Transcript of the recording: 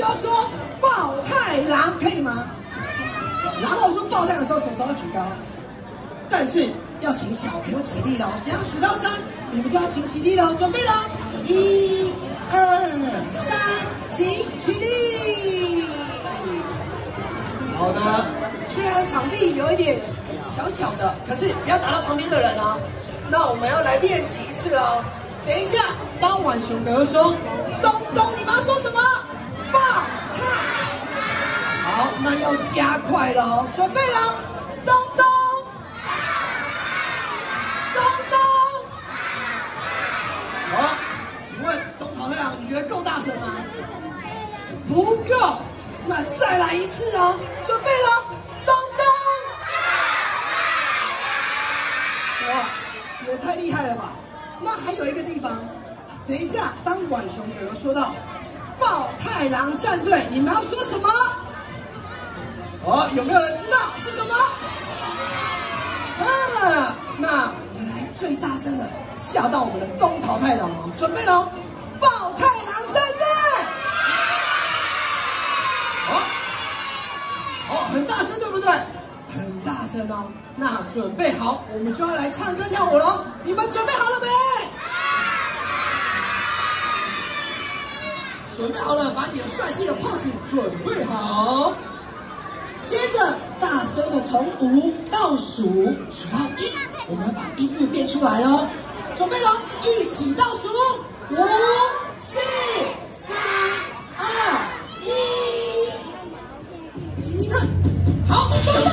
就说抱太郎，可以吗？然后说抱太郎的时候，手手要举高，但是要请小朋友起立喽。等下数到3，你们就要请起立喽，准备喽，1、2、3，请起立。然后呢，虽然场地有一点小小的，可是不要打到旁边的人啊。那我们要来练习一次喽。等一下，当浣熊哥说“东东”，你们要说什么？抱太。好，那要加快了哦，准备喽，东东，东东。好，请问东堂长，你觉得够大声吗？不够，那再来一次哦，准备喽，东东。哇，也太厉害了吧！那还有一个地方，等一下，当浣熊哥说到抱太郎战队，你们要说什么？哦，有没有人知道是什么？啊，那我们来最大声的吓到我们的东桃太郎哦，准备喽，抱太郎战队！哦，很大声对不对？很大声哦。那准备好，我们就要来唱歌跳舞喽，你们准备好了没？准备好了，把你的帅气的 pose 准备好。接着，大声的从5倒数数到1，我们把音乐变出来哦。准备喽，一起倒数5、4、3、2、1，听听看，好，做到。